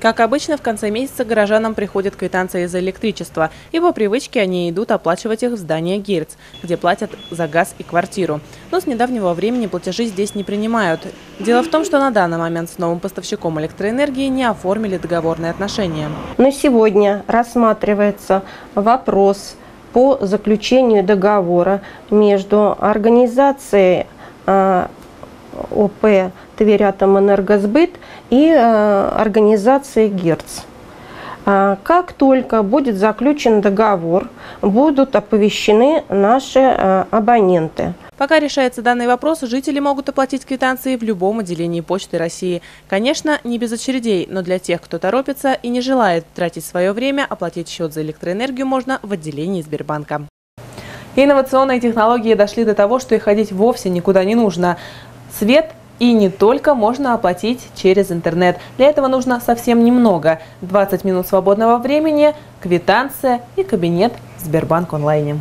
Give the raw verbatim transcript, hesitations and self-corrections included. Как обычно, в конце месяца горожанам приходят квитанции за электричество, и по привычке они идут оплачивать их в здание ГИРЦ, где платят за газ и квартиру. Но с недавнего времени платежи здесь не принимают. Дело в том, что на данный момент с новым поставщиком электроэнергии не оформили договорные отношения. Но сегодня рассматривается вопрос по заключению договора между организацией о пэ «Твериатомэнергосбыт» и организации «Герц». Как только будет заключен договор, будут оповещены наши абоненты. Пока решается данный вопрос, жители могут оплатить квитанции в любом отделении Почты России. Конечно, не без очередей, но для тех, кто торопится и не желает тратить свое время, оплатить счет за электроэнергию можно в отделении Сбербанка. Инновационные технологии дошли до того, что и ходить вовсе никуда не нужно. Свет и не только можно оплатить через интернет. Для этого нужно совсем немного. двадцать минут свободного времени, квитанция и кабинет в Сбербанк Онлайне.